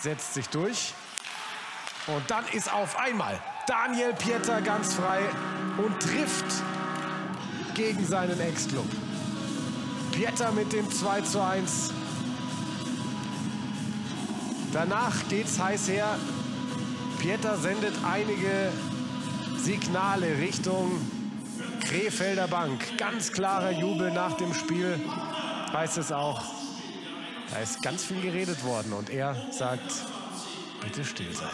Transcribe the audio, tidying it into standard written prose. setzt sich durch. Und dann ist auf einmal Daniel Pietta ganz frei und trifft gegen seinen Ex-Club. Pietta mit dem 2:1. Danach geht's heiß her. Pietta sendet einige Signale Richtung Krefelder Bank. Ganz klarer Jubel nach dem Spiel, heißt es auch. Da ist ganz viel geredet worden und er sagt, bitte still sein.